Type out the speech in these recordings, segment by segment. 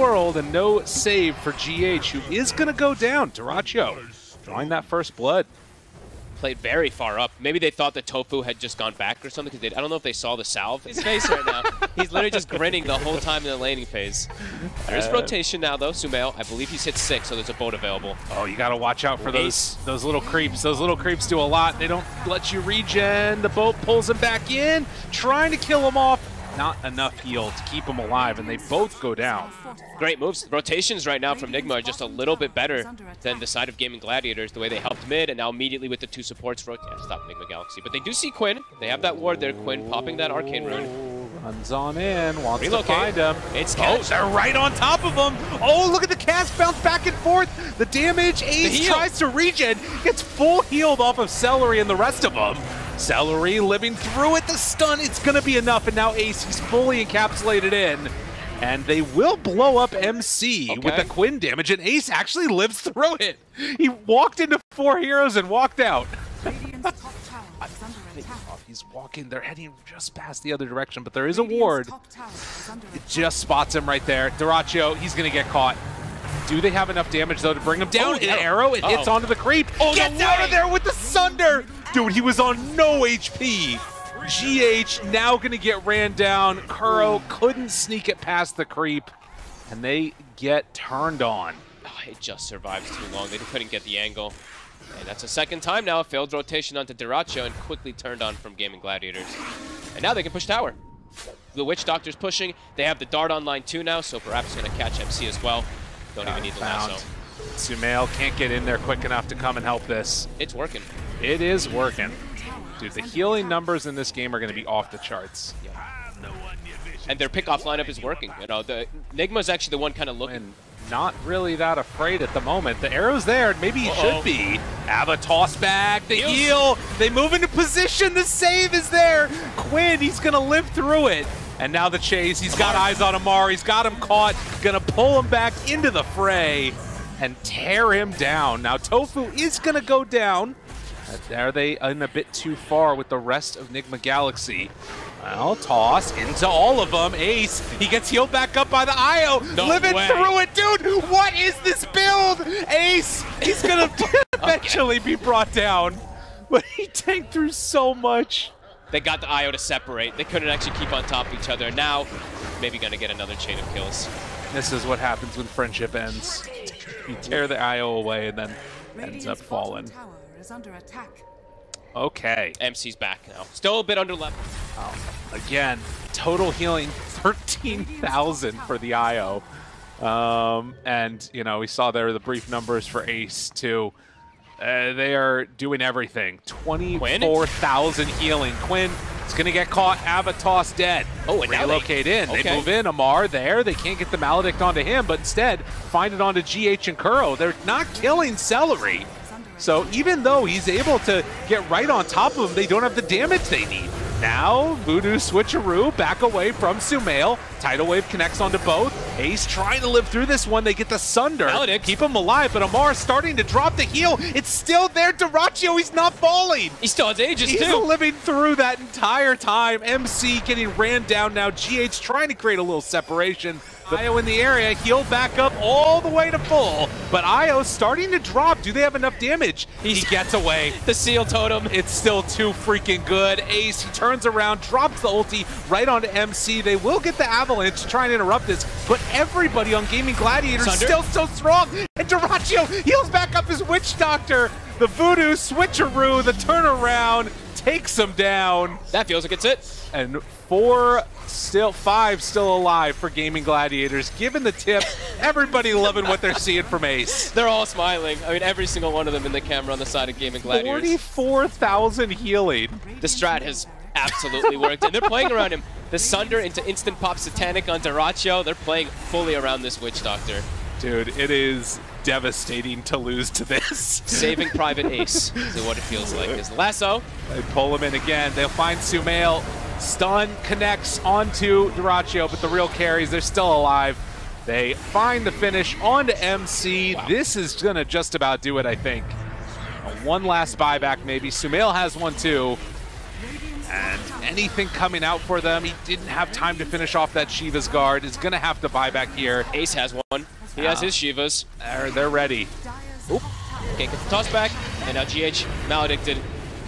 world, and no save for GH, who is going to go down. Dyrachyo drawing that first blood. Played very far up. Maybe they thought that Tofu had just gone back or something, because I don't know if they saw the salve. His face right now. He's literally just grinning the whole time in the laning phase. There is rotation now, though. Sumail, I believe he's hit 6, so there's a boat available. Oh, you got to watch out for those little creeps. Those little creeps do a lot. They don't let you regen. The boat pulls him back in, trying to kill him off. Not enough heal to keep them alive, and they both go down. Great moves. Rotations right now from Nigma are just a little bit better than the side of Gaming Gladiators, the way they helped mid, and now immediately with the two supports. Stop Nigma Galaxy. But they do see Quinn. They have that ward there. Quinn popping that arcane rune. Runs on in. Wants to find him. It's catch. Oh, they're right on top of him. Oh, look at the cast bounce back and forth. The damage. Ace tries to regen. Gets full healed off of Celery and the rest of them. Celery living through it, the stun, it's going to be enough, and now Ace, he's fully encapsulated in, and they will blow up MC with the Quinn damage, and Ace actually lives through it. He walked into 4 heroes and walked out. He's walking, they're heading just past the other direction, but there is a ward. It just spots him right there. Dyrachyo, he's going to get caught. Do they have enough damage, though, to bring him down? An arrow, it hits onto the creep. Oh, gets out of there with the Sunder! Dude, he was on no HP. GH now going to get ran down. Kuro couldn't sneak it past the creep, and they get turned on. Oh, it just survives too long. They couldn't get the angle. And that's a second time now. A failed rotation onto Dyrachyo and quickly turned on from Gaming Gladiators. And now they can push tower. The Witch Doctor's pushing. They have the dart online too now, so perhaps going to catch MC as well. Don't even need the lasso. Sumail can't get in there quick enough to come and help this. It's working. It is working. Dude, the healing numbers in this game are going to be off the charts. Yeah. And their pickoff lineup is working. You know, the Nigma's actually the one kind of looking. And not really that afraid at the moment. The arrow's there, and maybe he should be. Abba toss back, the heal. They move into position, the save is there. Quinn, he's going to live through it. And now the chase, he's got eyes on Ammar, he's got him caught, gonna pull him back into the fray and tear him down. Now Tofu is gonna go down. Are they in a bit too far with the rest of Nigma Galaxy? Well, toss into all of them. Ace, he gets healed back up by the IO. No living way. Through it, dude! What is this build? Ace, he's gonna eventually be brought down. But he tanked through so much. They got the IO to separate. They couldn't actually keep on top of each other. Now, maybe going to get another chain of kills. This is what happens when friendship ends. You tear the IO away and then ends up falling. Okay. MC's back now. Still a bit under level. Again, total healing 13,000 for the IO. And, you know, we saw there the brief numbers for Ace, too. They are doing everything. 24,000 healing. Quinn is going to get caught. Avatos dead. Oh, and relocate in. They move in. Ammar there. They can't get the Maledict onto him, but instead find it onto GH and Kuro. They're not killing Celery. So even though he's able to get right on top of him, they don't have the damage they need. Now, Voodoo switcheroo back away from Sumail. Tidal Wave connects onto both. Ace trying to live through this one. They get the Sunder. Maledict. Keep him alive, but Ammar starting to drop the heal. It's still there. Dyrachyo, he's not falling. He still has ages, too. He's living through that entire time. MC getting ran down now. GH trying to create a little separation. IO in the area, healed back up all the way to full, but IO starting to drop. Do they have enough damage? He gets away. The seal totem. It's still too freaking good. Ace, he turns around, drops the ulti right onto MC. They will get the avalanche to try and interrupt this, but everybody on Gaming Gladiator is still so strong. And Dyrachyo heals back up his Witch Doctor. The Voodoo switcheroo, the turnaround, takes him down. That feels like it's it. And 5 still alive for Gaming Gladiators. Given the tip, everybody loving what they're seeing from Ace. They're all smiling. I mean, every single one of them in the camera on the side of Gaming Gladiators. 44,000 healing. The strat has absolutely worked, and they're playing around him. The Sunder into Instant Pop Satanic on Dyrachyo. They're playing fully around this Witch Doctor. Dude, it is devastating to lose to this. Saving Private Ace is what it feels like. Is lasso. They pull him in again. They'll find Sumail. Stun connects onto Dyrachyo, but the real carries, they're still alive. They find the finish onto MC. Wow. This is going to just about do it, I think. One last buyback, maybe. Sumail has one, too. and anything coming out for them, he didn't have time to finish off that Shiva's guard. Is going to have to buy back here. Ace has one. He has his Shivas. They're ready. Oop. Okay, gets the toss back, and now GH maledicted.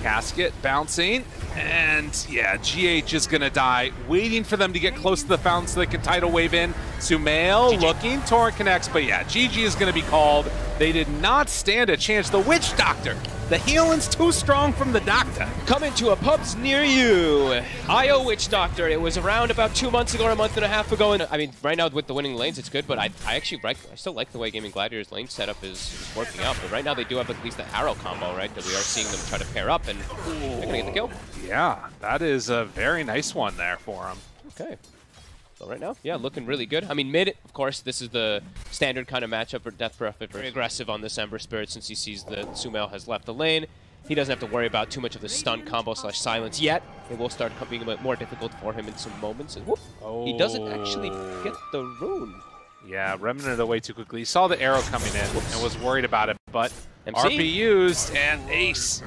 Casket bouncing, and yeah, GH is gonna die. Waiting for them to get close to the fountain so they can tidal wave in. Sumail looking, Torrent connects, but yeah, GG is gonna be called. They did not stand a chance. The Witch Doctor, the healing's too strong from the Doctor. Coming to a pubs near you. IO Witch Doctor, it was around about 2 months ago or a month and a half ago, and I mean, right now with the winning lanes, it's good, but I actually I still like the way Gaming Gladiators' lane setup is working out, but right now they do have at least the arrow combo, right, that we are seeing them try to pair up, and they're gonna get the kill. Yeah, that is a very nice one there for them. Okay. Right now, yeah, looking really good. I mean, mid, of course, this is the standard kind of matchup for Death Breath. Very aggressive on this Ember Spirit since he sees that Sumail has left the lane. He doesn't have to worry about too much of the stun combo slash silence yet. It will start being a bit more difficult for him in some moments. And whoop, he doesn't actually get the rune. Yeah, remnant away too quickly. He saw the arrow coming in and was worried about it, but MC? RP used, and Ace,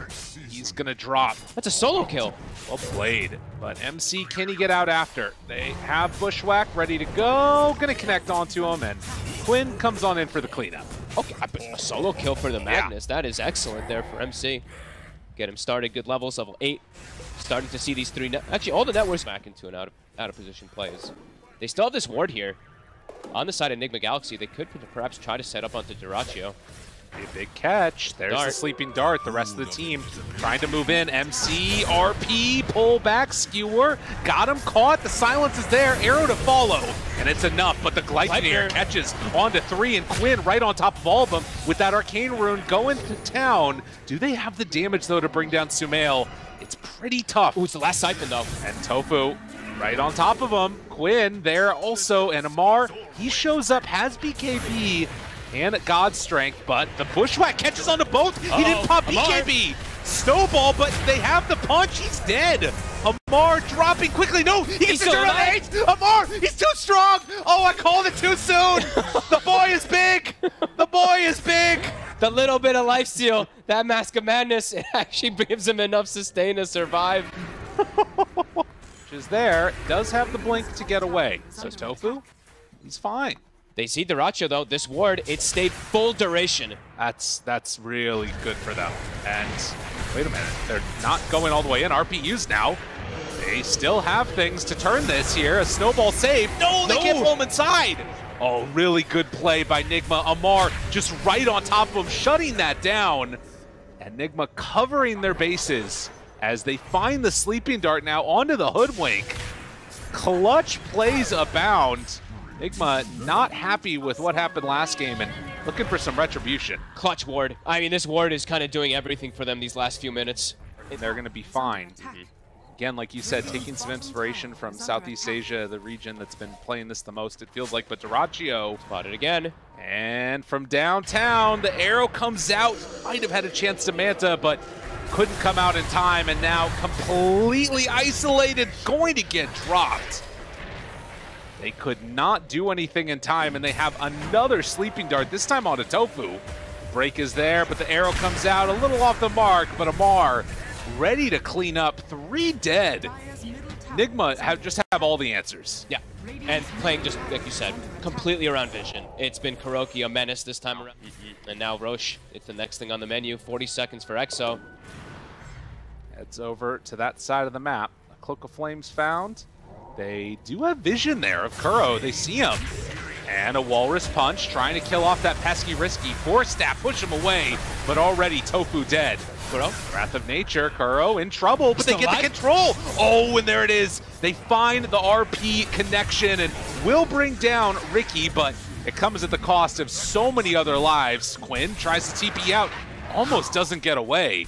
he's going to drop. That's a solo kill. Well played. But MC, can he get out after? They have Bushwhack ready to go. Going to connect onto him, and Quinn comes on in for the cleanup. Okay, a solo kill for the Magnus. Yeah. That is excellent there for MC. Get him started. Good levels, level 8. Starting to see these three. Actually, all the networks back into an out of position plays. They still have this ward here. On the side of Nigma Galaxy, they could perhaps try to set up onto Dyrachyo. A big catch. There's the sleeping dart. The rest of the team trying to move in. MC, RP, pull back, skewer. Got him caught. The silence is there. Arrow to follow. And it's enough. But the Glyphneer catches onto 3, and Quinn right on top of all of them with that Arcane Rune going to town. Do they have the damage, though, to bring down Sumail? It's pretty tough. Ooh, it's the last siphon, though. And Tofu right on top of him. Quinn there also. And Ammar, he shows up, has BKB and God's Strength, but the Bushwhack catches onto both. He didn't pop BKB. Snowball, but they have the punch. He's dead. Ammar dropping quickly. No, he gets to turn on Ace. Ammar, he's too strong. Oh, I called it too soon. The boy is big. The boy is big. The little bit of lifesteal, that Mask of Madness, it actually gives him enough sustain to survive. Which is there. Does have the blink to get away. So Tofu, he's fine. They see Dyrachyo, though. This ward, it stayed full duration. That's really good for them. And wait a minute, they're not going all the way in. RPUs now. They still have things to turn this here. A snowball save. No, they can't pull him inside. Oh, really good play by Nigma. Ammar just right on top of him, shutting that down. And Nigma covering their bases as they find the sleeping dart now onto the Hoodwink. Clutch plays abound. Nigma not happy with what happened last game and looking for some retribution. Clutch ward. I mean, this ward is kind of doing everything for them these last few minutes. They're going to be fine. Again, like you said, taking some inspiration from Southeast Asia, the region that's been playing this the most, it feels like. But Dyrachyo spotted again. And from downtown, the arrow comes out. Might have had a chance to Manta, but couldn't come out in time. And now completely isolated, going to get dropped. They could not do anything in time, and they have another sleeping dart, this time onto Tofu. Break is there, but the arrow comes out a little off the mark, but Ammar ready to clean up. 3 dead. Nigma just have all the answers. Yeah, and playing just, like you said, completely around vision. It's been Kuroki, a menace this time around, and now Roche. It's the next thing on the menu, 40 seconds for EXO. Heads over to that side of the map. A Cloak of Flames found. They do have vision there of Kuro. They see him. And a Walrus Punch trying to kill off that pesky Risky. 4-stab, push him away, but already Tofu dead. Kuro, Wrath of Nature. Kuro in trouble, but they get the control. Oh, and there it is. They find the RP connection and will bring down Ricky, but it comes at the cost of so many other lives. Quinn tries to TP out, almost doesn't get away.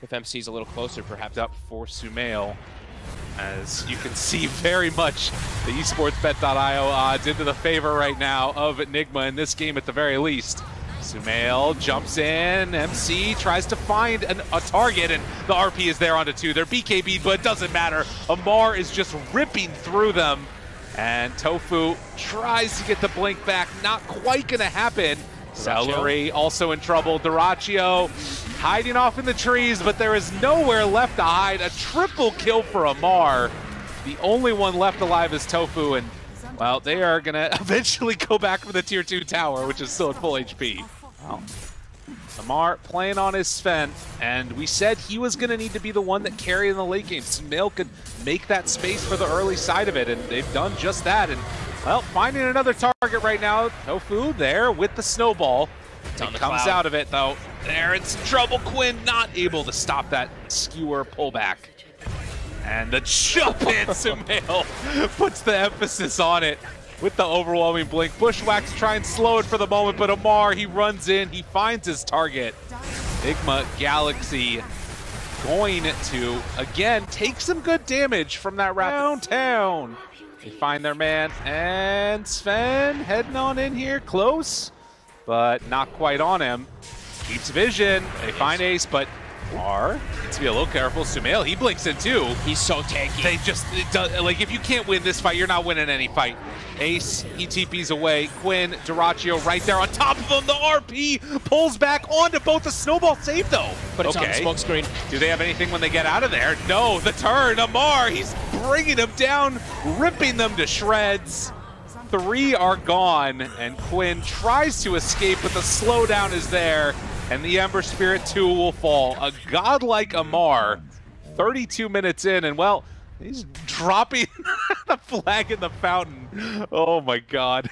If MC's a little closer, perhaps up for Sumail. As you can see, very much the eSportsBet.io odds into the favor right now of Nigma in this game at the very least. Sumail jumps in, MC tries to find a target, and the RP is there onto 2. They're BKB, but it doesn't matter. Ammar is just ripping through them, and Tofu tries to get the blink back. Not quite going to happen. Celery also in trouble. Dyrachyo hiding off in the trees, but there is nowhere left to hide. A triple kill for Ammar. The only one left alive is Tofu, and, well, they are going to eventually go back for the Tier 2 tower, which is still at full HP. Wow. Ammar playing on his Sven, and we said he was going to need to be the one that carried in the late game. Sumail could make that space for the early side of it, and they've done just that. And, well, finding another target right now. Tofu there with the snowball. He comes out of it, though. There, it's in trouble. Quinn not able to stop that skewer pullback. And the jump in, Sumail puts the emphasis on it with the overwhelming blink. Bushwhack's trying to slow it for the moment, but Ammar, he runs in, he finds his target. Nigma Galaxy going to, again, take some good damage from that rapid. Downtown. They find their man, and Sven heading on in here, close, but not quite on him. Keeps vision, they find Ace, but Ammar needs to be a little careful. Sumail, he blinks in too. He's so tanky. They just, like, if you can't win this fight, you're not winning any fight. Ace, he TPs away. Quinn, Dyrachyo right there on top of him. The RP pulls back onto both. The snowball save, though. But it's okay. On the smokescreen. Do they have anything when they get out of there? No, the turn. Ammar, he's bringing them down, ripping them to shreds. Three are gone, and Quinn tries to escape, but the slowdown is there. And the Ember Spirit 2 will fall. A godlike Ammar, 32 minutes in, and, well, he's dropping the flag in the fountain. Oh, my God.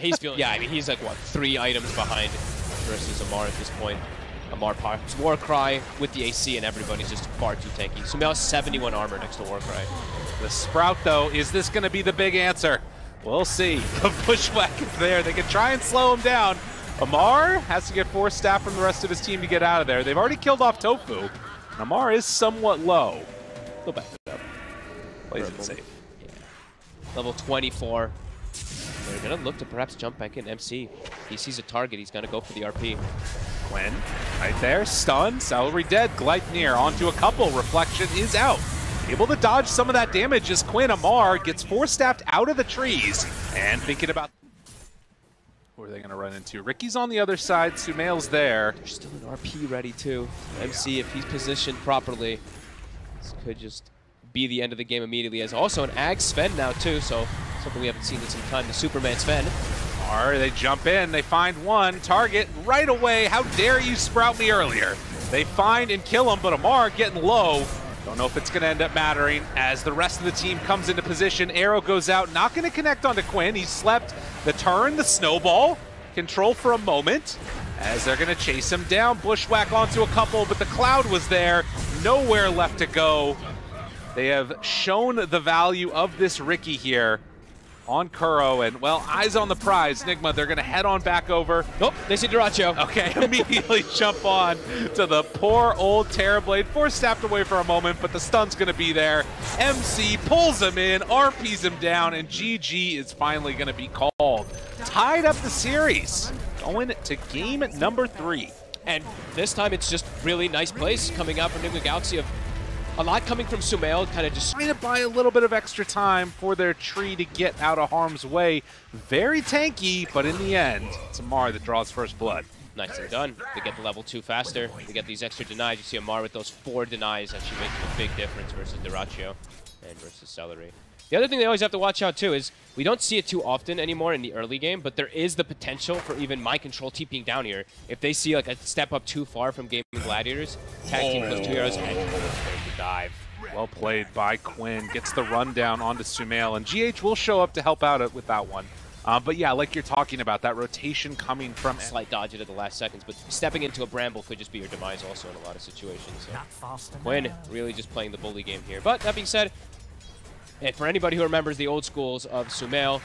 He's feeling, yeah, I mean, he's like, what, 3 items behind versus Ammar at this point. Ammar pops Warcry with the AC, and everybody's just far too tanky. So now 71 armor next to Warcry. The Sprout, though, is this going to be the big answer? We'll see. The Bushwhack is there. They can try and slow him down. Ammar has to get 4 staff from the rest of his team to get out of there. They've already killed off Tofu. Ammar is somewhat low. He'll back it up. Plays it safe. Yeah. Level 24. They're going to look to perhaps jump back in. MC, he sees a target. He's going to go for the RP. Quinn, right there. Stun. Celery dead. Gleipnir onto a couple. Reflection is out. Able to dodge some of that damage as Quinn. Ammar gets 4 staffed out of the trees. And thinking about... Who are they going to run into? Ricky's on the other side. Sumail's there. There's still an RP ready, too. Yeah. MC, if he's positioned properly, this could just be the end of the game immediately. As also an Ag Sven now, too, so something we haven't seen in some time. The Superman Sven. Or they jump in. They find one target right away. How dare you sprout me earlier? They find and kill him, but Ammar getting low. Don't know if it's going to end up mattering as the rest of the team comes into position. Arrow goes out, not going to connect onto Quinn. He slept the turn, the snowball, control for a moment as they're going to chase him down. Bushwhack onto a couple, but the cloud was there. Nowhere left to go. They have shown the value of this Ricky here on Kuro, and, well, eyes on the prize. Nigma, they're going to head on back over. Nope, they see Dyrachyo. Okay, immediately jump on to the poor old Terrorblade. 4 staffed away for a moment, but the stun's going to be there. MC pulls him in, RPs him down, and GG is finally going to be called. Tied up the series, going to game number 3. And this time it's just really nice plays coming out from Nigma Galaxy of a lot coming from Sumail, kind of just trying to buy a little bit of extra time for their tree to get out of harm's way. Very tanky, but in the end, it's Ammar that draws first blood. Nice and done. They get the level 2 faster. They get these extra denies. You see Ammar with those 4 denies actually making a big difference versus Dyrachyo and versus Celery. The other thing they always have to watch out, too, is we don't see it too often anymore in the early game, but there is the potential for even my control TPing down here. If they see, like, a step up too far from Gaming Gladiators, tag team plus 2 arrows, and there's the dive. Well played by Quinn. Gets the rundown onto Sumail, and GH will show up to help out with that one. But yeah, like you're talking about, that rotation coming from... Slight dodge it at the last seconds, but stepping into a bramble could just be your demise also in a lot of situations. So Quinn really just playing the bully game here. But that being said, and for anybody who remembers the old schools of Sumail,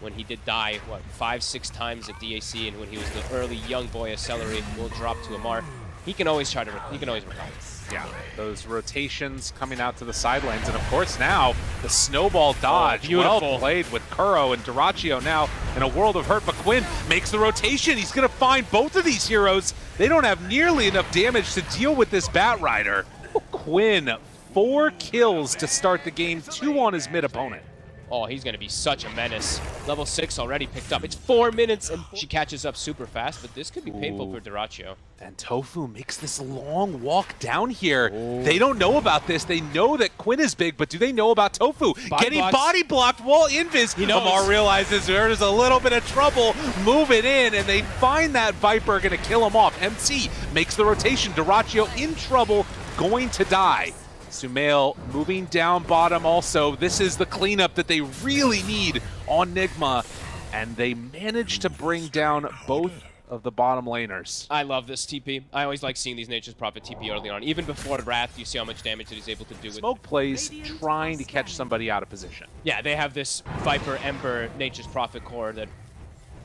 when he did die, what, 5, 6 times at DAC, and when he was the early young boy of Celery, will drop to Ammar. He can always try to, he can always recover. Yeah, those rotations coming out to the side lanes, and of course now, the snowball dodge. Oh, beautiful. Well played with Kuro and Dyrachyo now in a world of hurt, but Quinn makes the rotation. He's gonna find both of these heroes. They don't have nearly enough damage to deal with this Batrider. Quinn, 4 kills to start the game, 2 on his mid opponent. Oh, he's going to be such a menace. Level 6 already picked up. It's 4 minutes and she catches up super fast, but this could be painful for Dyrachyo. And Tofu makes this long walk down here. Ooh. They don't know about this. They know that Quinn is big, but do they know about Tofu? Getting body blocked while invis. Ammar realizes there's a little bit of trouble moving in, and they find that Viper going to kill him off. MC makes the rotation. Dyrachyo in trouble, going to die. Sumail moving down bottom also. This is the cleanup that they really need on Nigma, and they manage to bring down both of the bottom laners. I love this TP. I always like seeing these Nature's Prophet TP early on. Even before Wrath, you see how much damage that he's able to do. Smoke plays trying to catch somebody out of position. Yeah, they have this Viper, Ember, Nature's Prophet core that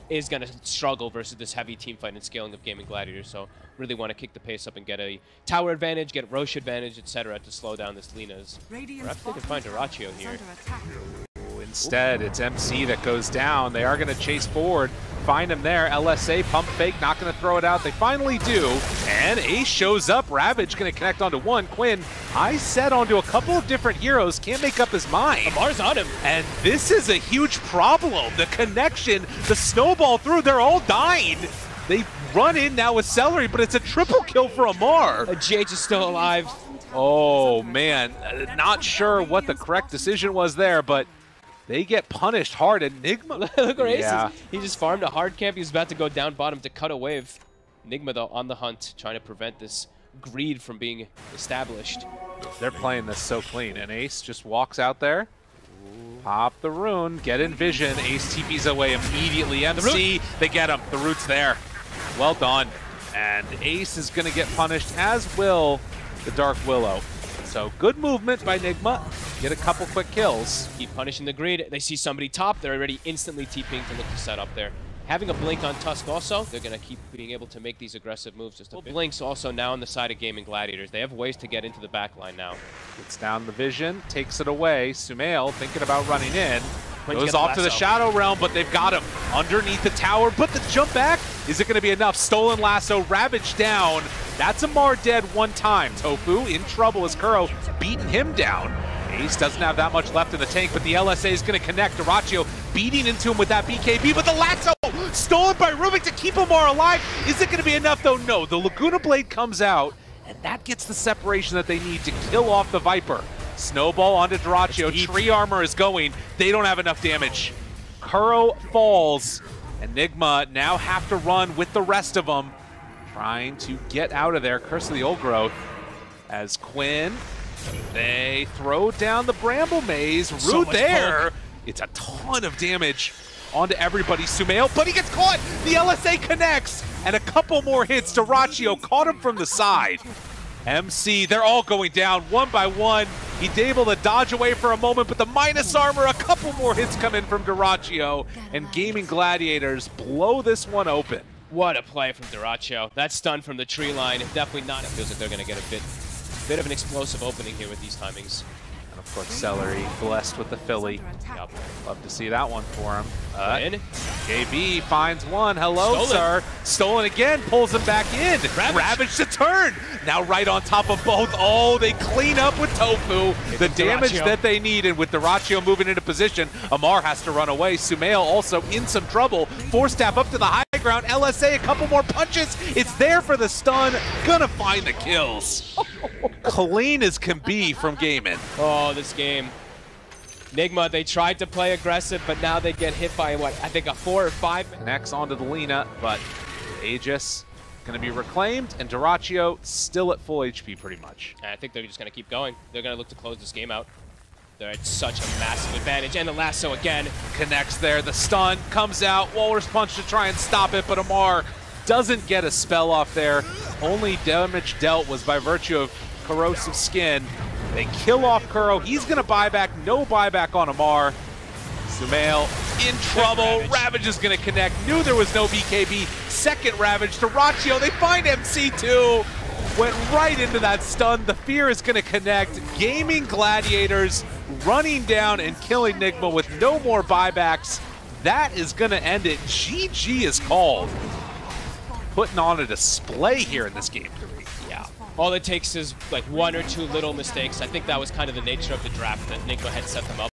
is going to struggle versus this heavy teamfight and scaling of Gaming Gladiators, so really want to kick the pace up and get a tower advantage, get a Roche advantage, etc. to slow down this Lina's. Perhaps they can find Dyrachyo here. Instead, it's MC that goes down. They are going to chase forward, find him there. LSA, pump fake, not going to throw it out. They finally do, and Ace shows up. Ravage going to connect onto one. Quinn, I said onto a couple of different heroes, can't make up his mind. Ammar's on him. And this is a huge problem. The connection, the snowball through, they're all dying. They run in now with Celery, but it's a triple kill for Ammar. GH is still alive. Oh, man. Not sure what the correct decision was there, but they get punished hard. And Nigma, look where Ace is. He just farmed a hard camp. He was about to go down bottom to cut a wave. Nigma, though, on the hunt, trying to prevent this greed from being established. They're playing this so clean. And Ace just walks out there. Pop the rune. Get in vision. Ace TPs away immediately. MC, they get him. The root's there. Well done. And Ace is going to get punished, as will the Dark Willow. So good movement by Nigma. Get a couple quick kills. Keep punishing the greed. They see somebody top. They're already instantly TPing to look to set up there. Having a blink on Tusk also, they're going to keep being able to make these aggressive moves just a bit. Blinks also now on the side of Gaming Gladiators. They have ways to get into the back line now. Gets down the vision, takes it away. Sumail thinking about running in. Goes off to the Shadow Realm, but they've got him underneath the tower. But the jump back, is it going to be enough? Stolen Lasso, Ravage down. That's Ammar dead one time. Tofu in trouble as Kuro beating him down. Ace doesn't have that much left in the tank, but the LSA is going to connect. Dyrachyo beating into him with that BKB, but the Lasso stolen by Rubik to keep Ammar alive. Is it going to be enough, though? No. The Laguna Blade comes out, and that gets the separation that they need to kill off the Viper. Snowball onto Dyrachyo. Tree armor is going. They don't have enough damage. Kuro falls. And Nigma now have to run with the rest of them, trying to get out of there. Curse of the Old Growth. As Quinn, they throw down the Bramble Maze. Root there. It's a ton of damage onto everybody. Sumail, but he gets caught. The LSA connects. And a couple more hits. Dyrachyo caught him from the side. MC, they're all going down one by one. He's able to dodge away for a moment, but the minus armor, a couple more hits come in from Dyrachyo, and Gaming Gladiators blow this one open. What a play from Dyrachyo. That stun from the tree line, definitely not. It feels like they're going to get a bit of an explosive opening here with these timings. And of course, Celery, blessed with the Philly. Yep. Love to see that one for him. KB finds one. Hello, sir. Stolen again. Pulls him back in. Ravage to turn. Now right on top of both. Oh, they clean up with Tofu. The damage that they need. And with Dyrachyo moving into position, Ammar has to run away. Sumail also in some trouble. Force tap up to the high ground. LSA, a couple more punches. It's there for the stun. Gonna find the kills. Clean as can be from Gaming. Oh, this game. Nigma, they tried to play aggressive, but now they get hit by, what, I think a 4 or 5. Connects onto the Lina, but Aegis going to be reclaimed, and Dyrachyo still at full HP pretty much. And I think they're just going to keep going. They're going to look to close this game out. They're at such a massive advantage, and the Lasso again. Connects there, the stun comes out, Walrus Punch to try and stop it, but Ammar doesn't get a spell off there. Only damage dealt was by virtue of Corrosive Skin. They kill off Kuro. He's going to buy back. No buyback on Ammar. Sumail in trouble. Ravage is going to connect. Knew there was no BKB. Second Ravage. Dyrachyo, they find MC2. Went right into that stun. The fear is going to connect. Gaming Gladiators running down and killing Nigma with no more buybacks. That is going to end it. GG is called. Putting on a display here in this game. All it takes is like 1 or 2 little mistakes. I think that was kind of the nature of the draft that Nigma had set them up.